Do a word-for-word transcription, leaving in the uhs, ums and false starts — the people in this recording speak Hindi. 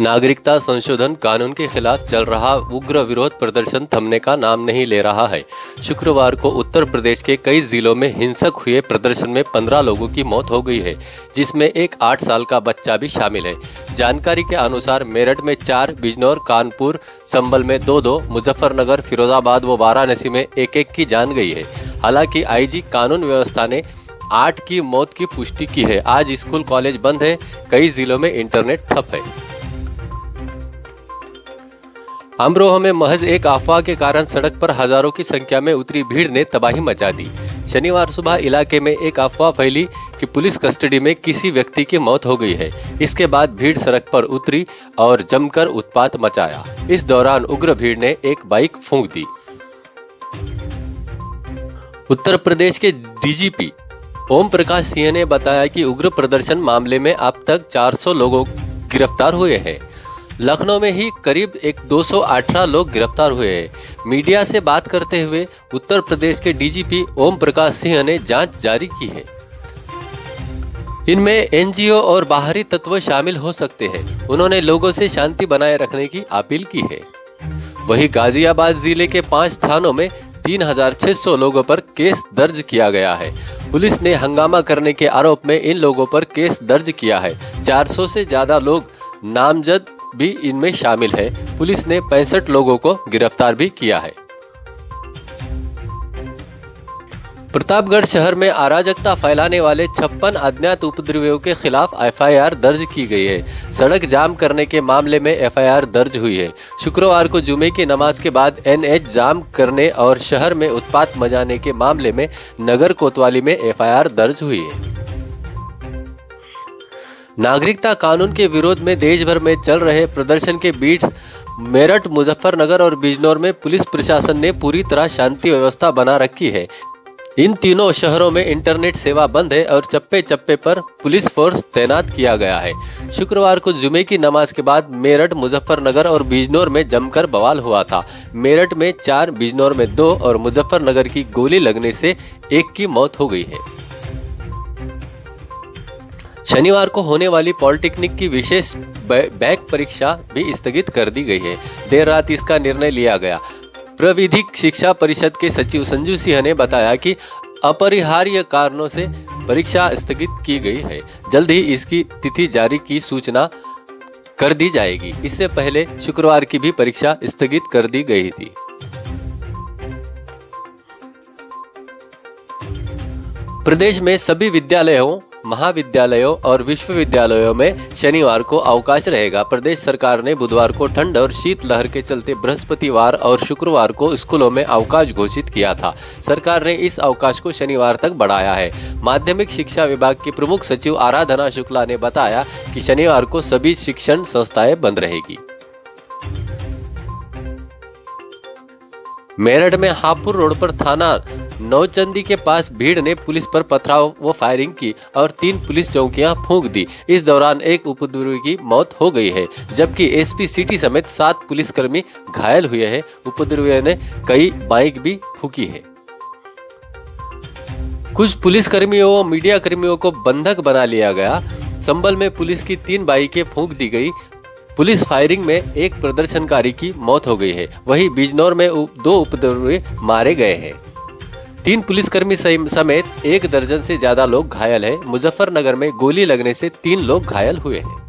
नागरिकता संशोधन कानून के खिलाफ चल रहा उग्र विरोध प्रदर्शन थमने का नाम नहीं ले रहा है। शुक्रवार को उत्तर प्रदेश के कई जिलों में हिंसक हुए प्रदर्शन में पंद्रह लोगों की मौत हो गई है, जिसमें एक आठ साल का बच्चा भी शामिल है। जानकारी के अनुसार मेरठ में चार, बिजनौर, कानपुर, संभल में दो दो, मुजफ्फरनगर, फिरोजाबाद व वाराणसी में एक एक की जान गई है। हालांकि आईजी कानून व्यवस्था ने आठ की मौत की पुष्टि की है। आज स्कूल कॉलेज बंद है, कई जिलों में इंटरनेट ठप है। अमरोहा में महज एक अफवाह के कारण सड़क पर हजारों की संख्या में उतरी भीड़ ने तबाही मचा दी। शनिवार सुबह इलाके में एक अफवाह फैली कि पुलिस कस्टडी में किसी व्यक्ति की मौत हो गई है। इसके बाद भीड़ सड़क पर उतरी और जमकर उत्पात मचाया। इस दौरान उग्र भीड़ ने एक बाइक फूंक दी। उत्तर प्रदेश के डीजीपी ओम प्रकाश सिंह ने बताया कि उग्र प्रदर्शन मामले में अब तक चार सौ लोगों गिरफ्तार हुए हैं। लखनऊ में ही करीब एक दो सौ अठारह लोग गिरफ्तार हुए हैं। मीडिया से बात करते हुए उत्तर प्रदेश के डीजीपी ओम प्रकाश सिंह ने जांच जारी की है। इनमें एनजीओ और बाहरी तत्व शामिल हो सकते हैं। उन्होंने लोगों से शांति बनाए रखने की अपील की है। वहीं गाजियाबाद जिले के पांच थानों में तीन हजार छह सौ लोगों पर केस दर्ज किया गया है। पुलिस ने हंगामा करने के आरोप में इन लोगों पर केस दर्ज किया है। चार सौ से ज्यादा लोग नामजद भी इनमें शामिल है। पुलिस ने पैंसठ लोगों को गिरफ्तार भी किया है। प्रतापगढ़ शहर में अराजकता फैलाने वाले छप्पन अज्ञात उपद्रवियों के खिलाफ एफ आई आर दर्ज की गई है। सड़क जाम करने के मामले में एफ आई आर दर्ज हुई है। शुक्रवार को जुमे की नमाज के बाद एन एच जाम करने और शहर में उत्पात मचाने के मामले में नगर कोतवाली में एफ आई आर दर्ज हुई है। नागरिकता कानून के विरोध में देश भर में चल रहे प्रदर्शन के बीच मेरठ, मुजफ्फरनगर और बिजनौर में पुलिस प्रशासन ने पूरी तरह शांति व्यवस्था बना रखी है। इन तीनों शहरों में इंटरनेट सेवा बंद है और चप्पे चप्पे पर पुलिस फोर्स तैनात किया गया है। शुक्रवार को जुमे की नमाज के बाद मेरठ, मुजफ्फरनगर और बिजनौर में जमकर बवाल हुआ था। मेरठ में चार, बिजनौर में दो और मुजफ्फरनगर की गोली लगने से एक की मौत हो गई है। शनिवार को होने वाली पॉलिटेक्निक की विशेष बैक परीक्षा भी स्थगित कर दी गई है। देर रात इसका निर्णय लिया गया। प्राविधिक शिक्षा परिषद के सचिव संजू सिंह ने बताया कि अपरिहार्य कारणों से परीक्षा स्थगित की गई है। जल्द ही इसकी तिथि जारी की सूचना कर दी जाएगी। इससे पहले शुक्रवार की भी परीक्षा स्थगित कर दी गई थी। प्रदेश में सभी विद्यालयों, महाविद्यालयों और विश्वविद्यालयों में शनिवार को अवकाश रहेगा। प्रदेश सरकार ने बुधवार को ठंड और शीतलहर के चलते बृहस्पतिवार और शुक्रवार को स्कूलों में अवकाश घोषित किया था। सरकार ने इस अवकाश को शनिवार तक बढ़ाया है। माध्यमिक शिक्षा विभाग की प्रमुख सचिव आराधना शुक्ला ने बताया कि शनिवार को सभी शिक्षण संस्थाएं बंद रहेगी। मेरठ में हापुड़ रोड पर थाना नौचंदी के पास भीड़ ने पुलिस पर पथराव व फायरिंग की और तीन पुलिस चौकियां फूंक दी। इस दौरान एक उपद्रवी की मौत हो गई है, जबकि एस पी सिटी समेत सात पुलिसकर्मी घायल हुए हैं। उपद्रवियों ने कई बाइक भी फूंकी है। कुछ पुलिसकर्मियों व मीडिया कर्मियों को बंधक बना लिया गया। संभल में पुलिस की तीन बाइकें फूंक दी गई। पुलिस फायरिंग में एक प्रदर्शनकारी की मौत हो गई है। वहीं बिजनौर में दो उपद्रवी मारे गए हैं। तीन पुलिसकर्मी समेत एक दर्जन से ज्यादा लोग घायल हैं। मुजफ्फरनगर में गोली लगने से तीन लोग घायल हुए हैं।